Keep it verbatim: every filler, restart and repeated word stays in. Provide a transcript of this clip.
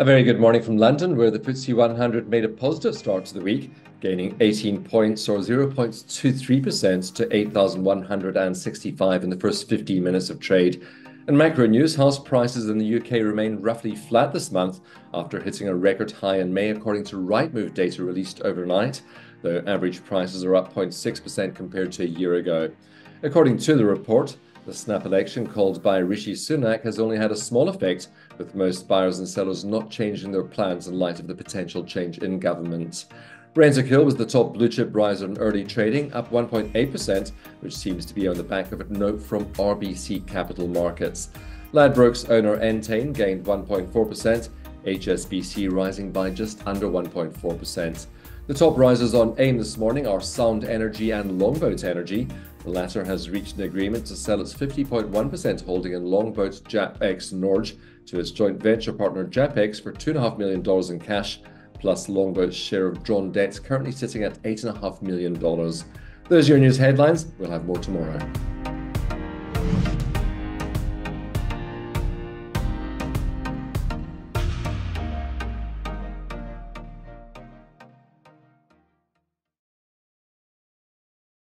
A very good morning from London, where the F T S E one hundred made a positive start to the week, gaining eighteen points or zero point two three percent to eight thousand one hundred sixty-five in the first fifteen minutes of trade. In macro news, house prices in the U K remain roughly flat this month after hitting a record high in May, according to Rightmove data released overnight, though average prices are up zero point six percent compared to a year ago. According to the report, the snap election called by Rishi Sunak has only had a small effect, with most buyers and sellers not changing their plans in light of the potential change in government. Rentokil was the top blue-chip riser in early trading, up one point eight percent, which seems to be on the back of a note from R B C Capital Markets. Ladbrokes owner Entain gained one point four percent, H S B C rising by just under one point four percent. The top risers on AIM this morning are Sound Energy and Longboat Energy. The latter has reached an agreement to sell its fifty point one percent holding in Longboat Japex Norge to its joint venture partner Japex for two point five million dollars in cash, plus Longboat's share of drawn debts currently sitting at eight point five million dollars. Those are your news headlines. We'll have more tomorrow.